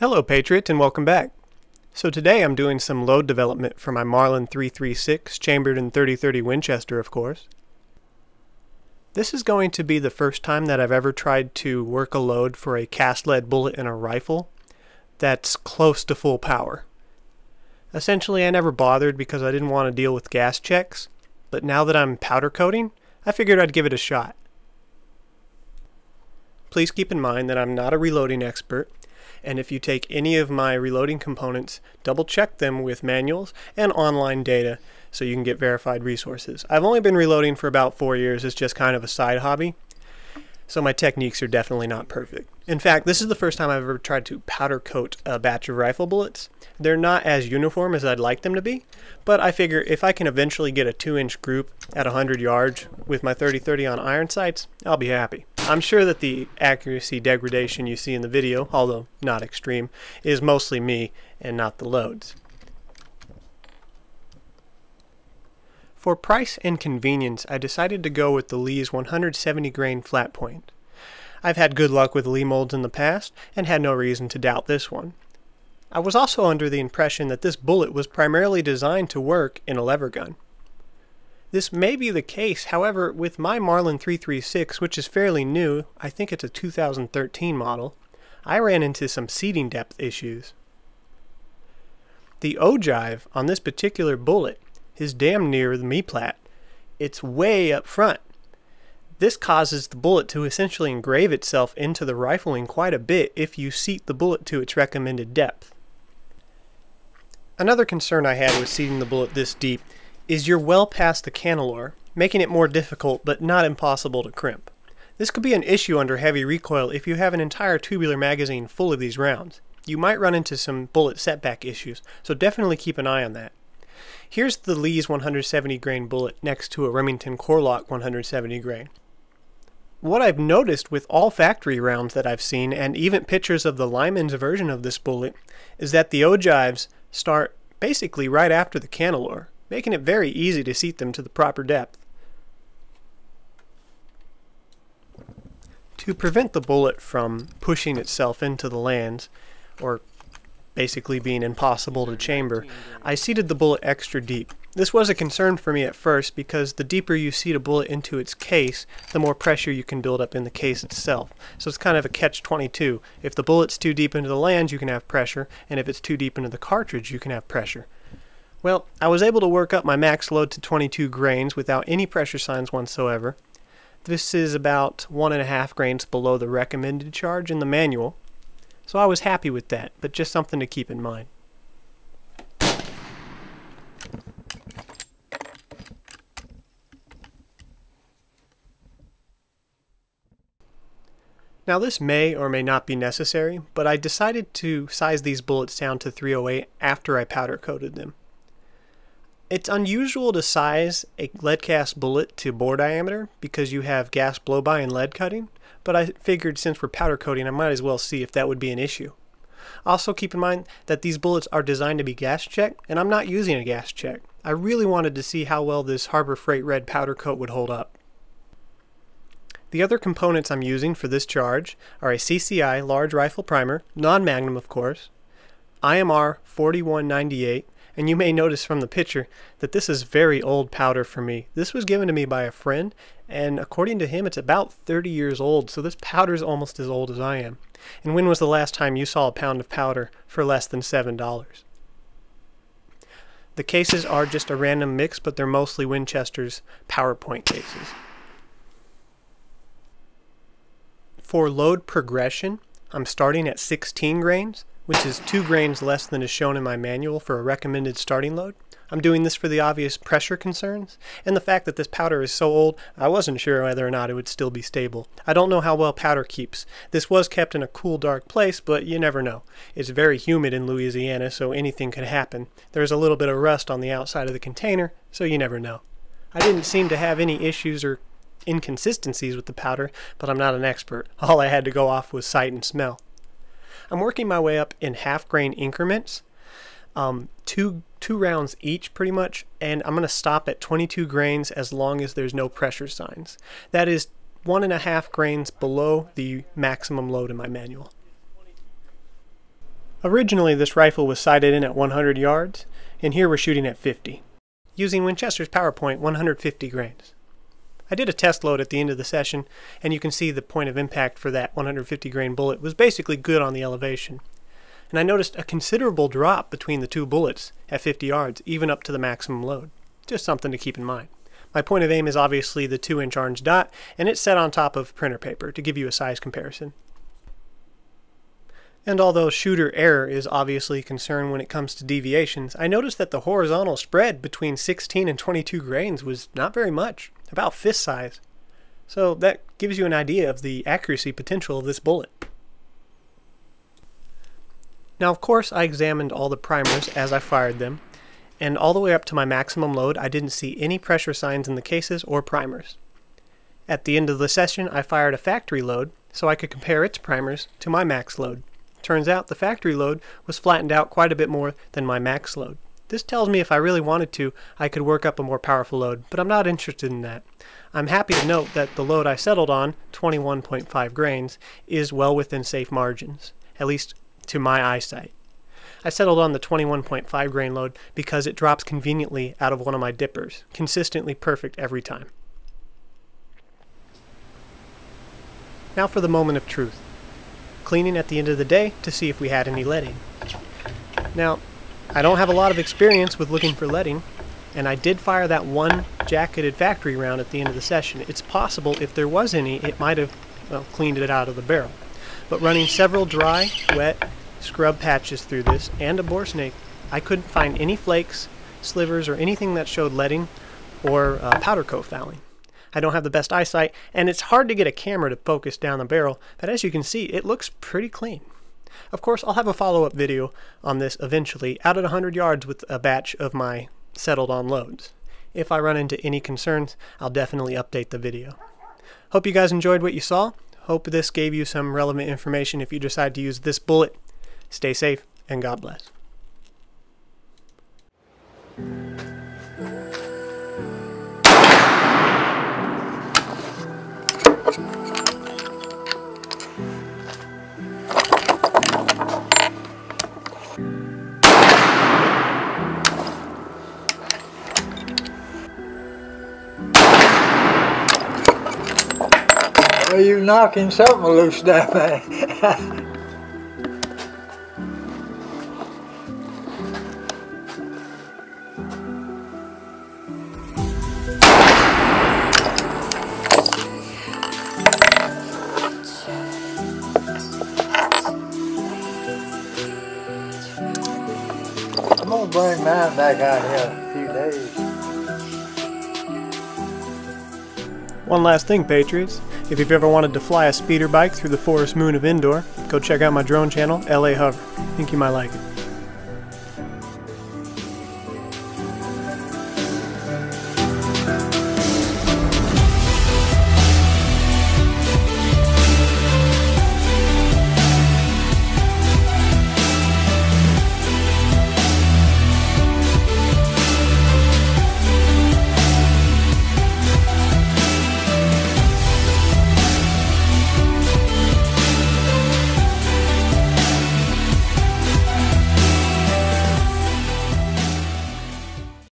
Hello Patriot and welcome back. So today I'm doing some load development for my Marlin 336 chambered in 30-30 Winchester, of course. This is going to be the first time that I've ever tried to work a load for a cast lead bullet in a rifle that's close to full power. Essentially I never bothered because I didn't want to deal with gas checks, but now that I'm powder coating, I figured I'd give it a shot. Please keep in mind that I'm not a reloading expert, and if you take any of my reloading components, double check them with manuals and online data so you can get verified resources. I've only been reloading for about 4 years, it's just kind of a side hobby, so my techniques are definitely not perfect. In fact, this is the first time I've ever tried to powder coat a batch of rifle bullets. They're not as uniform as I'd like them to be, but I figure if I can eventually get a 2-inch group at 100 yards with my 30-30 on iron sights, I'll be happy. I'm sure that the accuracy degradation you see in the video, although not extreme, is mostly me and not the loads. For price and convenience, I decided to go with the Lee's 170 grain flat point. I've had good luck with Lee molds in the past and had no reason to doubt this one. I was also under the impression that this bullet was primarily designed to work in a lever gun. This may be the case, however, with my Marlin 336, which is fairly new, I think it's a 2013 model, I ran into some seating depth issues. The ogive on this particular bullet is damn near the meplat. It's way up front. This causes the bullet to essentially engrave itself into the rifling quite a bit if you seat the bullet to its recommended depth. Another concern I had with seating the bullet this deep is you're well past the cantilever, making it more difficult but not impossible to crimp. This could be an issue under heavy recoil if you have an entire tubular magazine full of these rounds. You might run into some bullet setback issues, so definitely keep an eye on that. Here's the Lee's 170 grain bullet next to a Remington CoreLok 170 grain. What I've noticed with all factory rounds that I've seen, and even pictures of the Lyman's version of this bullet, is that the ogives start basically right after the cantilever, making it very easy to seat them to the proper depth. To prevent the bullet from pushing itself into the lands, or basically being impossible to chamber, I seated the bullet extra deep. This was a concern for me at first because the deeper you seat a bullet into its case, the more pressure you can build up in the case itself. So it's kind of a catch-22. If the bullet's too deep into the lands, you can have pressure, and if it's too deep into the cartridge, you can have pressure. Well, I was able to work up my max load to 22 grains without any pressure signs whatsoever. This is about 1.5 grains below the recommended charge in the manual, so I was happy with that, but just something to keep in mind. Now this may or may not be necessary, but I decided to size these bullets down to 308 after I powder coated them. It's unusual to size a lead cast bullet to bore diameter because you have gas blow-by and lead cutting, but I figured since we're powder coating I might as well see if that would be an issue. Also keep in mind that these bullets are designed to be gas checked, and I'm not using a gas check. I really wanted to see how well this Harbor Freight red powder coat would hold up. The other components I'm using for this charge are a CCI large rifle primer, non-magnum of course, IMR 4198, and you may notice from the picture that this is very old powder for me. This was given to me by a friend, and according to him it's about 30 years old, so this powder is almost as old as I am. And when was the last time you saw a pound of powder for less than $7? The cases are just a random mix, but they're mostly Winchester's Power-Point cases. For load progression, I'm starting at 16 grains, which is 2 grains less than is shown in my manual for a recommended starting load. I'm doing this for the obvious pressure concerns, and the fact that this powder is so old, I wasn't sure whether or not it would still be stable. I don't know how well powder keeps. This was kept in a cool, dark place, but you never know. It's very humid in Louisiana, so anything could happen. There's a little bit of rust on the outside of the container, so you never know. I didn't seem to have any issues or inconsistencies with the powder, but I'm not an expert. All I had to go off was sight and smell. I'm working my way up in half grain increments, two rounds each pretty much, and I'm going to stop at 22 grains as long as there's no pressure signs. That is 1.5 grains below the maximum load in my manual. Originally, this rifle was sighted in at 100 yards, and here we're shooting at 50, using Winchester's Power-Point 150 grains. I did a test load at the end of the session, and you can see the point of impact for that 150 grain bullet was basically good on the elevation. And I noticed a considerable drop between the two bullets at 50 yards, even up to the maximum load. Just something to keep in mind. My point of aim is obviously the 2-inch orange dot, and it's set on top of printer paper to give you a size comparison. And although shooter error is obviously a concern when it comes to deviations, I noticed that the horizontal spread between 16 and 22 grains was not very much, about fist size. So that gives you an idea of the accuracy potential of this bullet. Now of course I examined all the primers as I fired them, and all the way up to my maximum load I didn't see any pressure signs in the cases or primers. At the end of the session I fired a factory load so I could compare its primers to my max load. Turns out the factory load was flattened out quite a bit more than my max load. This tells me if I really wanted to, I could work up a more powerful load, but I'm not interested in that. I'm happy to note that the load I settled on, 21.5 grains, is well within safe margins, at least to my eyesight. I settled on the 21.5 grain load because it drops conveniently out of one of my dippers, consistently perfect every time. Now for the moment of truth. Cleaning at the end of the day to see if we had any leading. Now, I don't have a lot of experience with looking for leading, and I did fire that one jacketed factory round at the end of the session. It's possible if there was any, it might have, well, cleaned it out of the barrel. But running several dry, wet scrub patches through this and a bore snake, I couldn't find any flakes, slivers, or anything that showed leading or powder coat fouling. I don't have the best eyesight, and it's hard to get a camera to focus down the barrel, but as you can see, it looks pretty clean. Of course, I'll have a follow-up video on this eventually, out at 100 yards with a batch of my settled-on loads. If I run into any concerns, I'll definitely update the video. Hope you guys enjoyed what you saw. Hope this gave you some relevant information if you decide to use this bullet. Stay safe, and God bless. Well, you're knocking something loose down there. I'm gonna bring mine back out here in a few days. One last thing, Patriots. If you've ever wanted to fly a speeder bike through the forest moon of Endor, go check out my drone channel, LA Hover. I think you might like it.